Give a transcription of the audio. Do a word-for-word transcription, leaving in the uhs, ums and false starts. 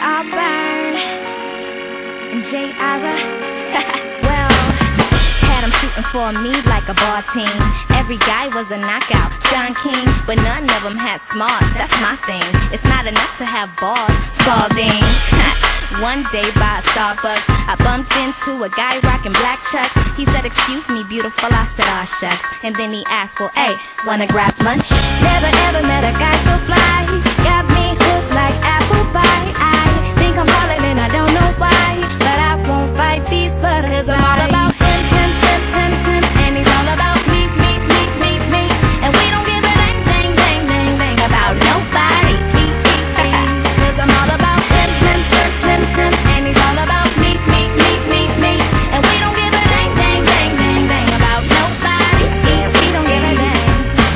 all burn and J-Ira. Well, had him shooting for me like a ball team. Every guy was a knockout, John King, but none of them had smarts. That's my thing. It's not enough to have balls, Spalding. One day by a Starbucks, I bumped into a guy rocking black chucks. He said, "Excuse me, beautiful." I said, "Aw, shucks." And then he asked, "Well, hey, wanna grab lunch?" Never ever met a guy so fly. Got